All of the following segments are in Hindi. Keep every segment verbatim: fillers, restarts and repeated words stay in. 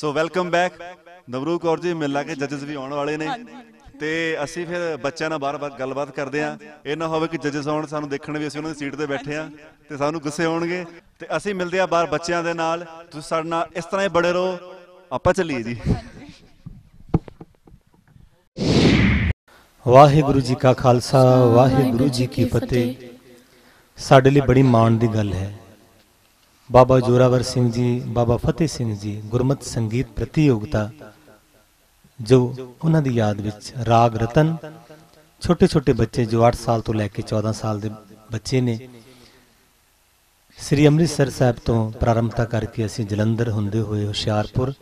सो वेलकम बैक नवरूप कौर जी, मिल के जजेस भी आने वाले ने ते असी फिर बच्चों नाल बार-बार गलबात करते हैं। यह ना हो कि जजेस आउण सानू देखण भी असी उन्हां दी सीट ते बैठे हाँ ते सानू गुस्से आउणगे ते असी मिलदे आ बार बच्चों दे नाल। तुसीं साडे नाल इस तरह ही बड़े रहो, आपां चलीए जी। वाहिगुरु जी का खालसा, वाहिगुरु जी की फतेह। साडे लई बड़ी माण दी गल है, बाबा जोरावर सिंह जी, बाबा फतेह सिंह जी गुरमत संगीत प्रतियोगिता जो उन्हां दी याद विच राग रतन, छोटे छोटे बच्चे जो आठ साल तो लैके चौदह साल दे बच्चे ने, श्री अमृतसर साहिब तो प्रारंभता करके असीं जलंधर हुंदे होए हुशियारपुर,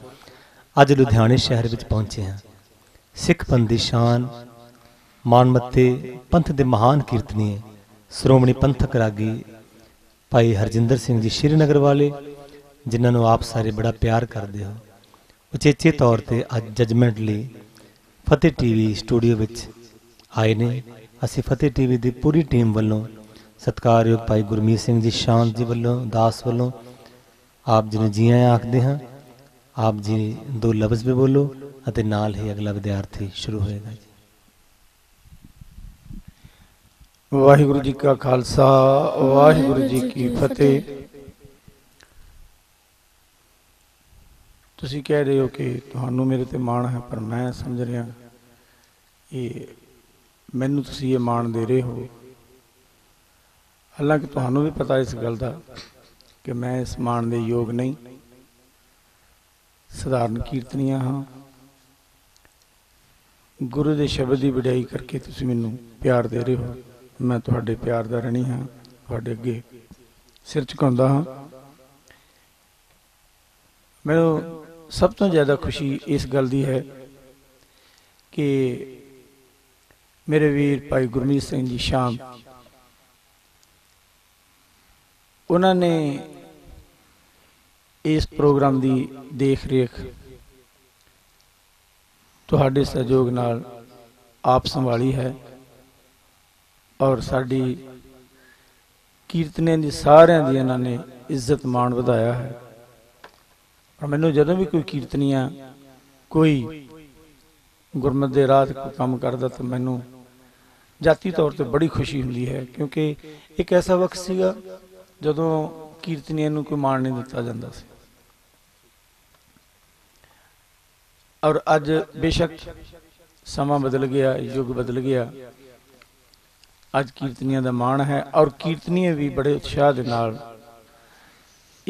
अज लुधियाणे शहर विच पहुंचे हां। सिख पंथ दी शान, मानमते पंथ दे महान कीर्तनी श्रोमणी पंथक रागी भाई हरजिंदर सिंह जी श्रीनगर वाले, जिन्होंने आप सारे बड़ा प्यार करते हो, उचेचे तौर पर अज जजमेंट लिए फतेह टीवी स्टूडियो विच आए ने। असी फतेह टीवी की पूरी टीम वालों, सत्कारयोग भाई गुरमीत सिंह जी शांत जी वालों, दास वालों आप जी ने जी आया आखते हाँ। आप जी दो लफ्ज़ भी बोलो और नाल ही अगला विद्यार्थी शुरू होएगा जी। वाहिगुरु जी का खालसा, वाहिगुरु जी की फतेह। तुसी कह रहे हो कि तुहानू मेरे ते माण है, पर मैं समझ रहा ये मैनू तुसी ये माण दे रहे हो, हालांकि तुहानू भी पता इस गल दा कि मैं इस माण दे योग नहीं। सधारण कीर्तनियां हाँ, गुरु दे शब्द की वड़ाई करके तुसी मैनू प्यार दे रहे हो। मैं तुहाडे प्यार दा ऋणी हाँ, तुहाडे अगे सिर झुकाउंदा हाँ। मैनूं सब तो ज़्यादा खुशी इस गल दी है कि मेरे वीर भाई गुरमीत सिंह जी शाम, उन्होंने इस प्रोग्राम की देख रेख तुहाडे सहयोग नाल आप संभाली है, और साड़ी कीर्तने की सारियां दी इन्हां ने इज्जत मान वधाया है। और मैनूं जदों भी कोई कीर्तनिया कोई गुरमत दे राह कोई काम करदा तो मैनूं जाती तौर पर बड़ी खुशी हुंदी है, क्योंकि एक ऐसा वक्त सीगा जदों कीर्तनिया नूं कोई मान नहीं दिता जांदा सी। और अज बेशक समा बदल गया, युग बदल गया, अज कीर्तनिया का माण है, और कीर्तनिया भी बड़े उत्साह के नाल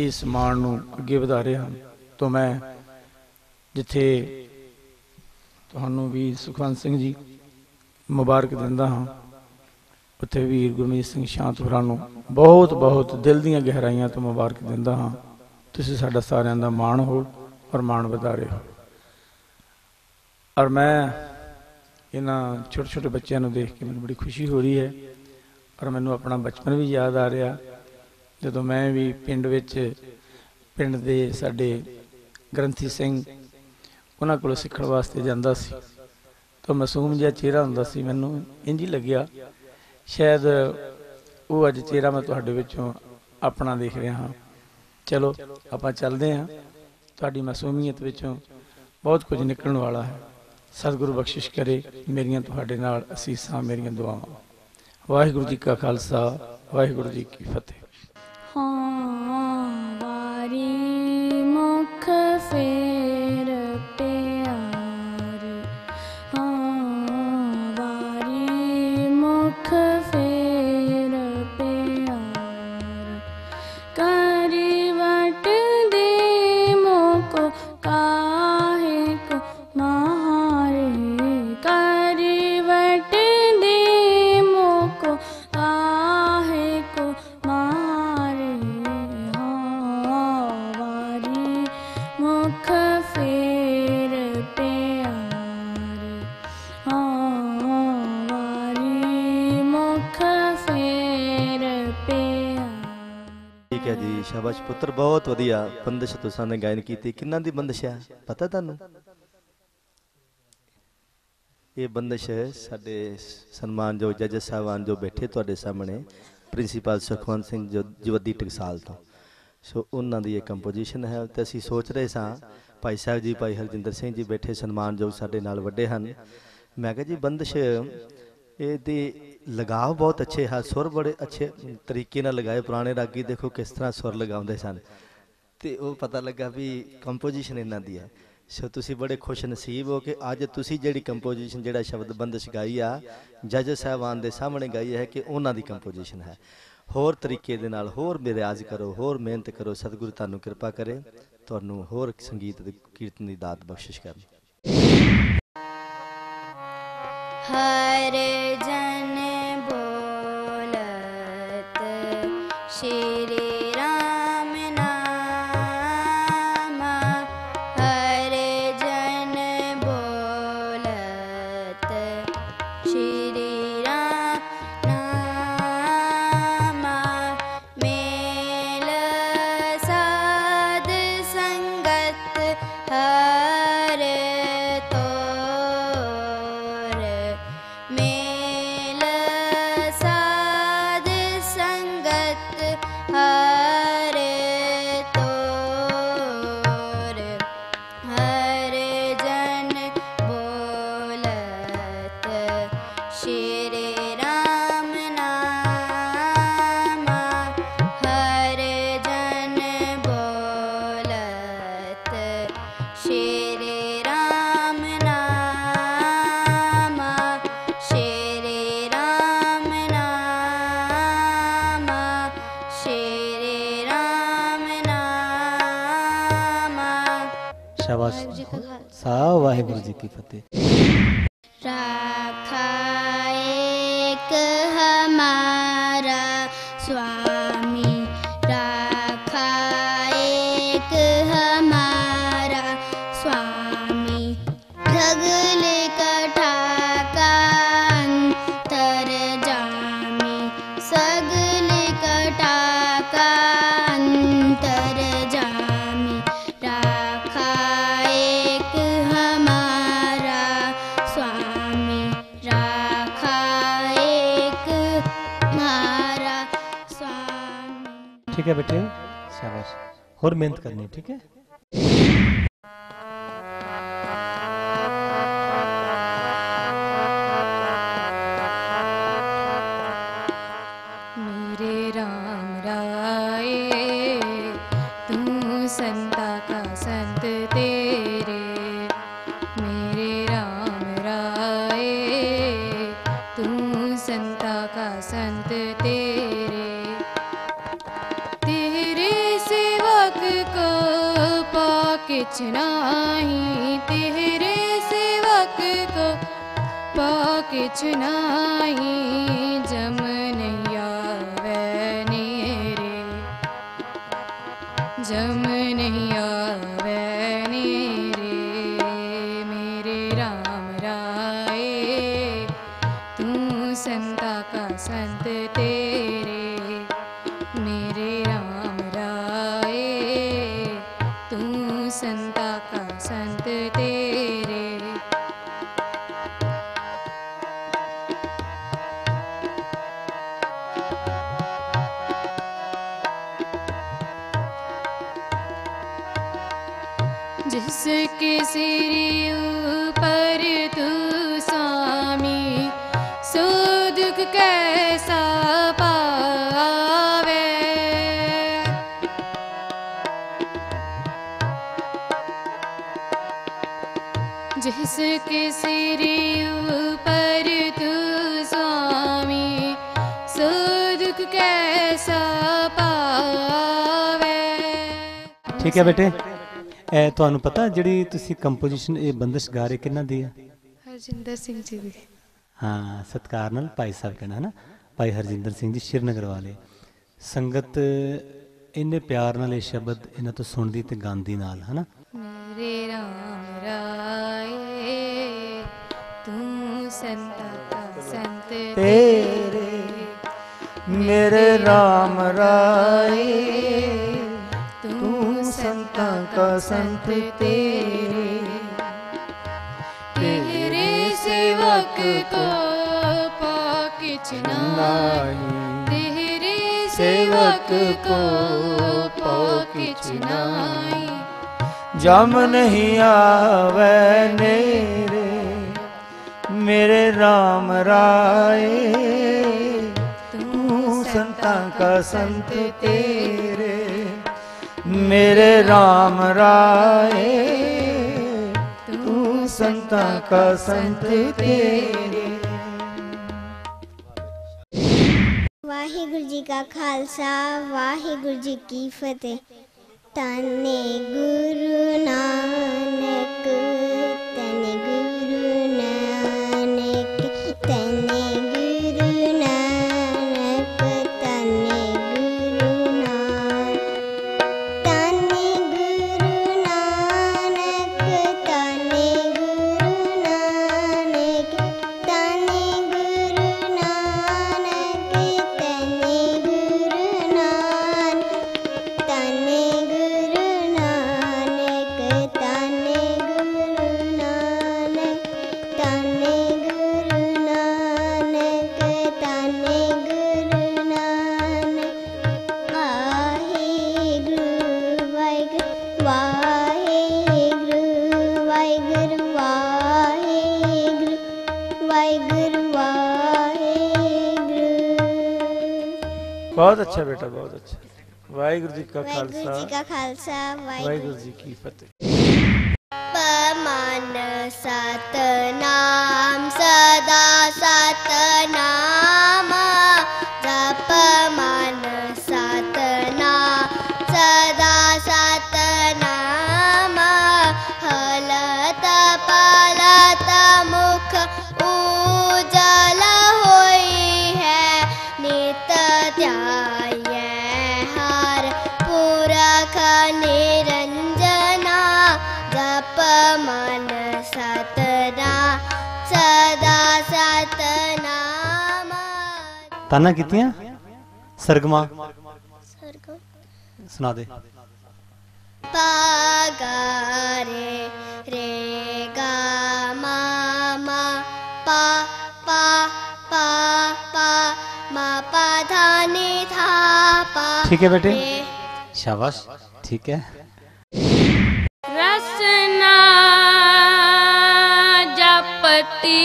इस माण नूं अगे वधा रहे हैं। तो मैं जिथे तुहानूं भी सुखवान सिंह जी मुबारक दिंदा हाँ, उत्थे वीर गुरमीत सिंह शांत होरां नूं बहुत बहुत दिल दीआं गहराइयां तो मुबारक दिंदा हाँ। तुसीं साडा सारिआं दा माण हो और माण वधा रहे हो। और मैं इन्होंने छोटे छोटे बच्चों को देख के मैं बड़ी खुशी हो रही है, और मैं अपना बचपन भी याद आ रहा जो तो मैं भी पिंड विच पिंड दे साडे ग्रंथी सिंह उन्हां कोलों सीखण वास्ते जांदा सी। तो मासूम जिहा चेहरा हुंदा सी, मैनूं इंज ही लग्या शायद वो अज चेहरा मैं तुहाडे विचों अपना देख रहा हाँ। चलो आपां चलदे हाँ, तुहाडी मासूमियत विचों बहुत कुछ निकलण वाला है। सतगुरु बख्शिश करे, मेरियां तुहाडे नाल असीसां, मेरियां दुआवां। वाहिगुरु जी का खालसा, वाहिगुरु जी की फतेह। हाँ बारी मुख फेर प्यार, हाँ बारी मुख फेर प्यार, करी वट दे मोको काहे को मारे, करी वट दे मोको काहे को मारे, हाँ वारी मुख फेर प्यार, हाँ वारी मुख फेर प्यार। ठीक है जी, शाबाश पुत्र, बहुत वधिया बंदिश तुसां ने गायन कीती। किन्ना दी बंदिश है पता तुहानूं? ये बंदिश साडे सन्मान जो जज साहबान जो बैठे तुहाडे सामने, प्रिंसीपल सुखवंत सिंह जो जवदी टकसाल तो सो उन्होंने ये कंपोजिशन है। तो असी सोच रहे सां भाई साहब जी भाई हरजिंदर सिंह जी बैठे सन्मानयोग साडे नाल वड्डे हन, मैं कहा जी बंदिश ये लगाव बहुत अच्छे है, सुर बड़े अच्छे तरीके नाल लगाए, पुराने रागी देखो किस तरह सुर लगाते सन, तो वह पता लगा भी कंपोजिशन इन्हों की है। सो तुसी बड़े खुश नसीब हो कि अज तुसी जिहड़ी कंपोजिशन जिहड़ा शब्द बंदिश गाई आ जज साहबान दे सामने गाई है कि उन्हां दी कंपोजिशन है। होर तरीके दे नाल होर रियाज करो, होर मेहनत करो, सतगुरु तुहानू कृपा करे, तुहानू होर संगीत दे कीर्तन दी दात बख्शिश करे। हर जन बोलत श्री वाहेगुरु जी की फतेह। राखा एक हमारा स्वामी, राखा एक हमारा स्वामी, धगल कठाका अंतर जामी, सगल कठाका अंतर जामी, राखा ठीक है बेटे, शाबाश, और मेहनत करनी, ठीक है। मेरे राम राये तू संता का संत तेरे, मेरे राम राये तू संता का संत तेरे, किछ नाही तेरे सेवक को पा किछ नाही, जम नहीं आवे नेरे, जम नहीं आवे नेरे, मेरे राम राये तू संता का संत तेरे, मेरे राम राये संता का संत तेरे। जिसके सिर ऊपर तू स्वामी, सो दुख कैसा पावे, जिसके सिर ऊपर तू स्वामी, सो दुख कैसा पावे। ठीक है बेटे, तुहानू पता जिहड़ी तुसी कंपोजिशन ये बंदिश गा रहे किन्हां दी है? हरजिंदर सिंह जी दी। हाँ, सत्कार नाल भाई साहब कहना है ना, भाई हरजिंदर सिंह जी श्रीनगर वाले। संगत इन्ने प्यार नाल ये शब्द इन्हां तों सुणदी ते गांदी नाल है ना। मेरे राम राये तू संता का संत तेरे, मेरे राम राये तू संता का संत तेरे, तेरे सेवक को पा किछ नाही, तेरे सेवक को पाओ किछ नाई। जम नहीं आवे नेरे मेरे राम राये, तू संतां का संत तेरे मेरे राम राये, संता का संत तेरे। वाहिगुरु जी का खालसा वाहिगुरु जी की फतेह। तने गुरु नानक तने गुरु नानक तने गुरु नानक तने गुरु नानक तने गुरु नानक तने बहुत अच्छा बेटा, बहुत अच्छा। वाहिगुरु जी का खालसा वाहिगुरु जी की फतेह। पमान सतनाम सदा सतनाम, जपमान सतनाम सदा सतनाम, हलत पलत मुख उजल होई है नित त्याय हार पुरख निरंजना। जप मन सतना सदा सतनाम। ताना कितियां सरगमा सुना दे। पा गा रे रे गा मा मा पा पा पा पा मा पा धा नि धा पा। ठीक है बेटे, शाबाश। ठीक है। रसना जपती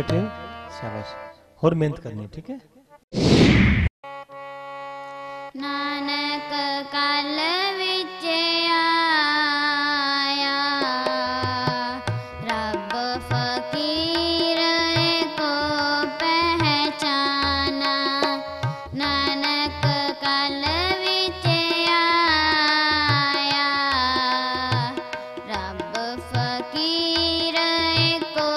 बेटे, शाबाश। और मेहनत करनी, ठीक है। नानक काल विच आया रब फकीर को पहचाना। नानक काल विच आया रब फकीर को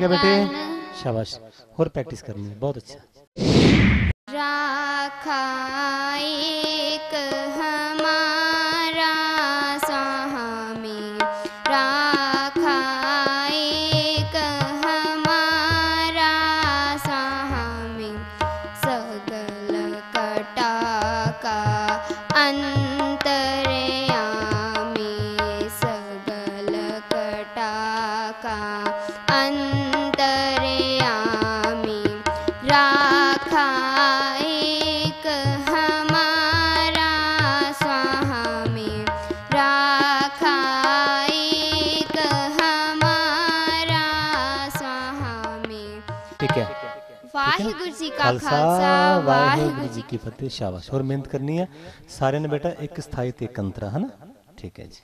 ठीक है बेटे, शाबाश, और प्रैक्टिस करनी है, बहुत अच्छा। राखा एक हमारा सामी, राखा एक हमारा सामी, सगल कटा का अंतर्यामी, सगल कटा का अंतर्यामी, राखा एक हमारा स्वामी, राखा एक हमारा स्वामी। ठीक है, वाहिगुरु जी का खालसा वाहिगुरु जी की फतेह। शाबाश, और मेहनत करनी है सारे ने बेटा, एक स्थाई ते कंतरा, है ना? ठीक है जी।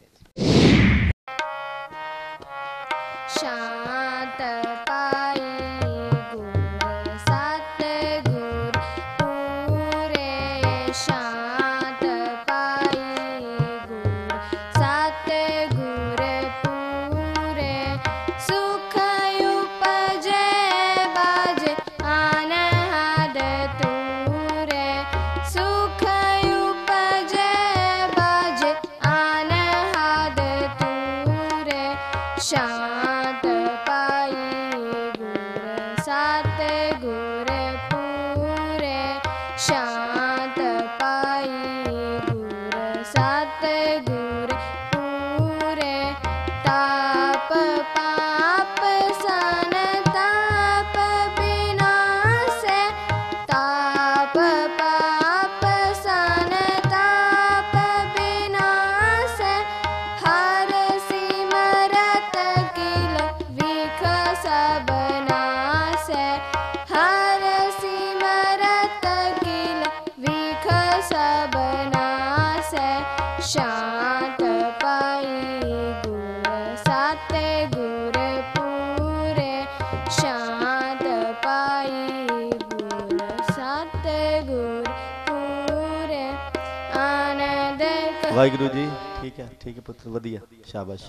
वाहिगुरु जी, ठीक है, ठीक है पुत्र, वधिया, शाबाश,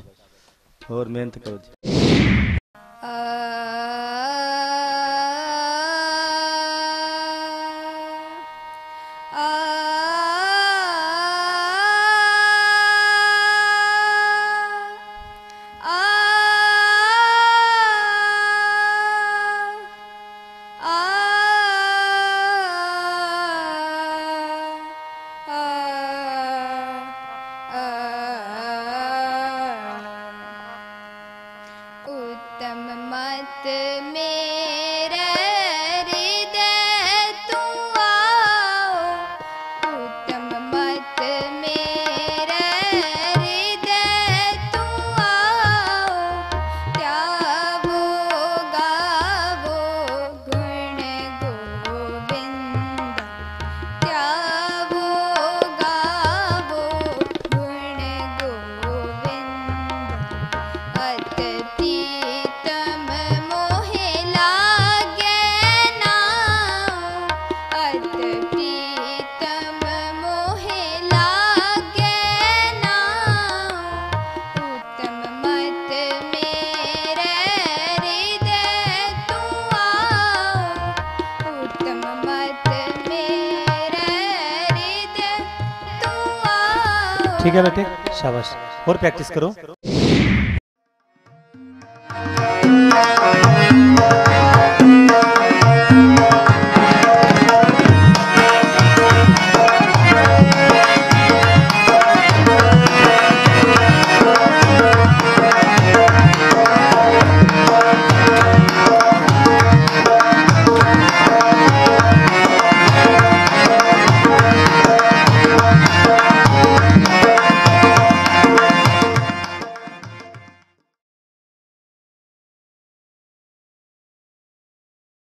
और मेहनत करो जी। ठीक है बेटे, शाबाश, और प्रैक्टिस करो।